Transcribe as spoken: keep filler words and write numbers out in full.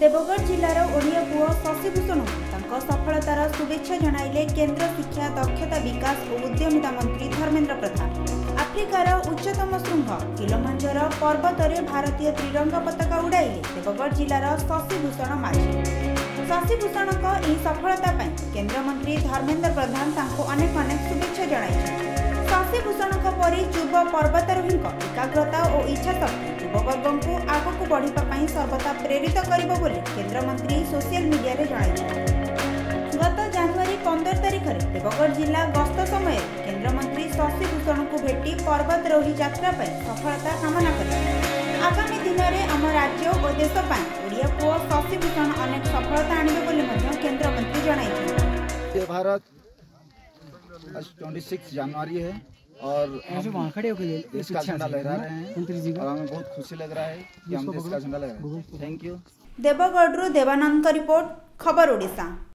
देवगढ़ जिलार ओडिया पुओ शशिभूषण सफलतार शुभेच्छा जणाइले केन्द्र शिक्षा दक्षता विकास और उद्यमिता मंत्री धर्मेन्द्र प्रधान। आफ्रिकार उच्चतम शृंग किलिमंजारो पर्वत में भारतीय तिरंगा पताका उड़ाइले देवगढ़ जिलार शशिभूषण माझी। शशिभूषण यह सफलता पर केन्द्रमंत्री धर्मेन्द्र प्रधान अनेक अनेक शुभेच्छा जणाइछन्ति। शशिभूषण परि युव पर्वतारोही एकाग्रता और इच्छाशक्ति युववर्ग को आगक बढ़ापी सर्वदा प्रेरित कर केन्द्रमंत्री सोशल मीडिया जणाइछन्ति। गत जनवरी पंद्रह तारीख में देवगढ़ जिला गस्त समय केन्द्रमंत्री शशिभूषण को भेटी पर्वतारोही यात्रा पर सफलता कामना करें। आगामी दिन में आम राज्य और देश ओडिया पुओ शशिभूषण अनेक सफलता आने बोली केन्द्रमंत्री जणाइछन्ति। भारत आज छब्बीस जनवरी है और हम देश का झंडा लहरा रहे हैं और हमें बहुत खुशी लग रहा है कि हम देश का झंडा लहरा रहे हैं। Thank you. देवगढ़ देवानंद का रिपोर्ट खबर ओडिशा।